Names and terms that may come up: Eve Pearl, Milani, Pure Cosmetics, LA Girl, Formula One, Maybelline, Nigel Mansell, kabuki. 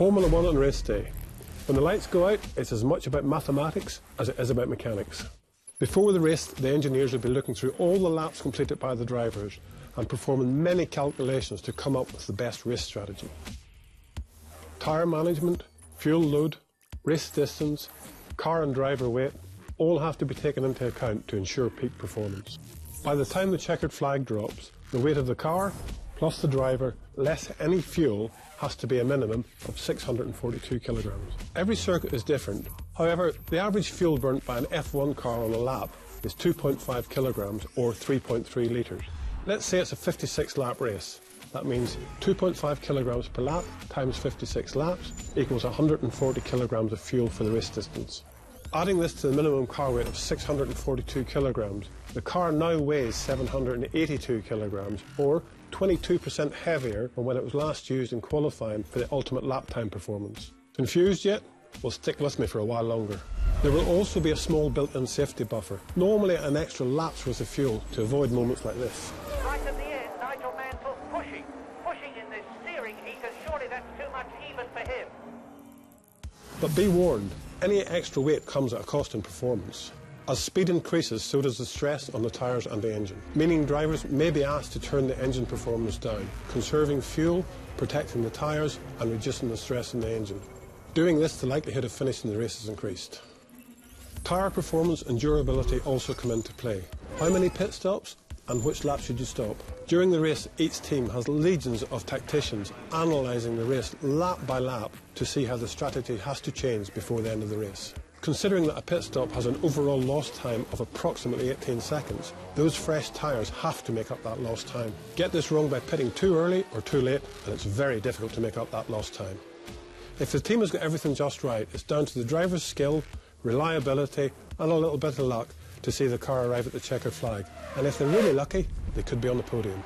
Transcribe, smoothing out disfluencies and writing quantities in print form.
Formula One on race day. When the lights go out, it's as much about mathematics as it is about mechanics. Before the race, the engineers will be looking through all the laps completed by the drivers and performing many calculations to come up with the best race strategy. Tyre management, fuel load, race distance, car and driver weight all have to be taken into account to ensure peak performance. By the time the checkered flag drops, the weight of the car, plus the driver, less any fuel, has to be a minimum of 642 kilograms. Every circuit is different. However, the average fuel burnt by an F1 car on a lap is 2.5 kilograms or 3.3 litres. Let's say it's a 56-lap race. That means 2.5 kilograms per lap times 56 laps equals 140 kilograms of fuel for the race distance. Adding this to the minimum car weight of 642 kilograms, the car now weighs 782 kilograms, or 22% heavier than when it was last used in qualifying for the ultimate lap time performance. Confused yet? Well, stick with me for a while longer. There will also be a small built-in safety buffer, normally an extra lap's worth of fuel, to avoid moments like this. Right at the end, Nigel Mansell pushing in this steering heater. Surely that's too much even for him. But be warned. Any extra weight comes at a cost in performance. As speed increases, so does the stress on the tyres and the engine, meaning drivers may be asked to turn the engine performance down, conserving fuel, protecting the tyres and reducing the stress in the engine. Doing this, the likelihood of finishing the race is increased. Tyre performance and durability also come into play. How many pit stops and which lap should you stop? During the race, each team has legions of tacticians analysing the race lap by lap to see how the strategy has to change before the end of the race. Considering that a pit stop has an overall lost time of approximately 18 seconds, those fresh tyres have to make up that lost time. Get this wrong by pitting too early or too late, and it's very difficult to make up that lost time. If the team has got everything just right, it's down to the driver's skill, reliability and a little bit of luck to see the car arrive at the checkered flag. And if they're really lucky, they could be on the podium.